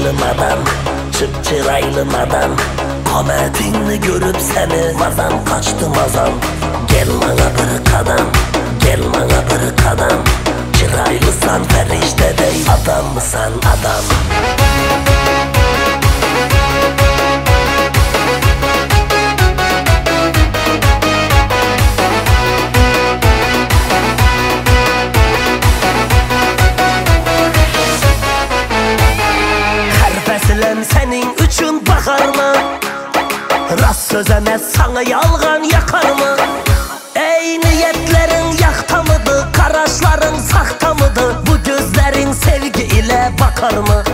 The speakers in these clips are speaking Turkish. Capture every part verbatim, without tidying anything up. çıraylı madam, çık çıraylı madam. Kametinli görüp seni mazam kaçtı mazam. Gel bana bırık adam, gel bana bırık adam. Çıraylısan ferişte dey, adam mısan adam? Senin üçün bakar mı? Rast sözemez sana yalgan yakar mı? Ey niyetlerin yakta mıdır? Karaşların sakta mıdır? Bu gözlerin sevgi ile bakar mı?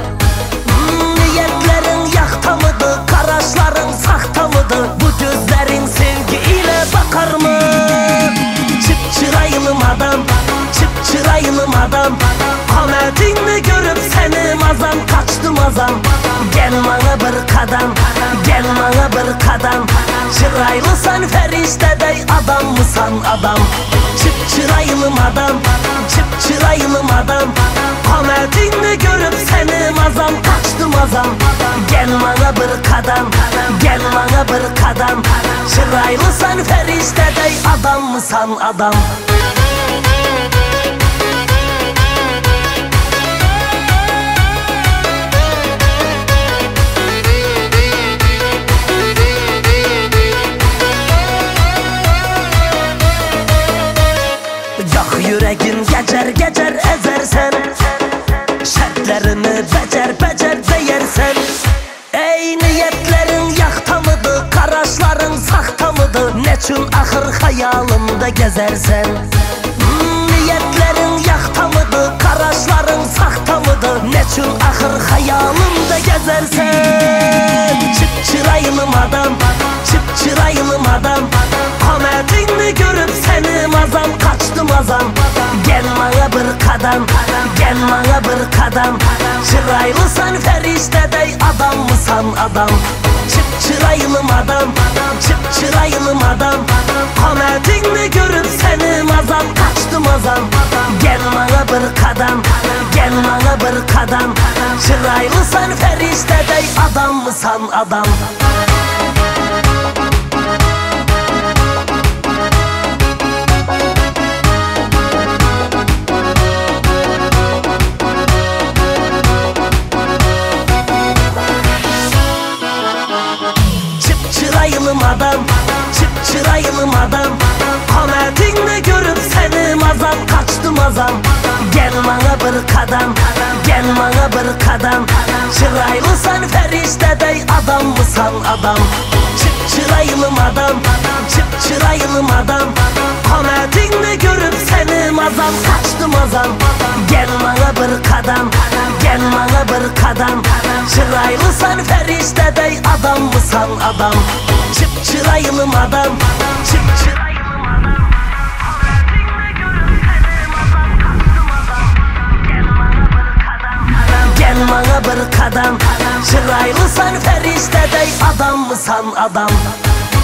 Hmm, niyetlerin yakta mıdır? Karaşların sakta mıdır? Bu gözlerin sevgi ile bakar mı? Çıp çıraylı adam, çıp çıraylı adam. Kametinli görüp seni mazam kaçtı mazam. Gel bana bırık adam, gel bana bırık adam. Çıraylısan ferişte dey, adam mısan adam? Çıp çıraylı adam, çıp çıraylı adam. Kametinli görüp seni mazam kaçtı mazam. Gel bana bırık adam, gel bana bırık adam. Çıraylısan ferişte dey, adam mısan adam? Yüreğin geçer geçer ezersen, şartlarını becer becer değersen. Ey niyetlerin yakta mıdır? Karaşların sakta mıdır? Neçün ahır hayalımda gezersen? Hmm, niyetlerin yakta mıdır? Karaşların sakta mıdır? Neçün ahır hayalımda gezersen? Çıp çıraylı adam, çıp çıraylı adam. Kametinli görüp seni mazam kaçtı mazam. Gel bana bırık adam, gel bana bırık adam. Çıraylısan ferişte dey, adam mısan adam? Çıp çıraylı adam, çıp çıraylı adam. Kametinli görüp seni mazam kaçtı mazam. Gel bana bırık adam, gel bana bırık adam. Çıraylısan ferişte dey, adam mısan adam? Adam, çıp çıraylı adam. Kametinle görüp seni mazam kaçtı mazam. Gel bana bırık adam, gel bana bırık adam. Çıraylısan ferişte dey, adam mısan adam? Çıp çıraylı adam, çıp çıraylı adam. Kametinle görüp seni mazam kaçtı mazam. Gel bana bırık adam, gel bana bırık adam. Çıraylısan ferişte dey, adam mısan adam? Çıp çıraylı adam, çıp çıraylı adam. Kametinle görüp seni mazam kaçtı mazam. Gel bana bırık adam, gel bana bırık adam. Çıraylısan ferişte dey, adam mısan adam?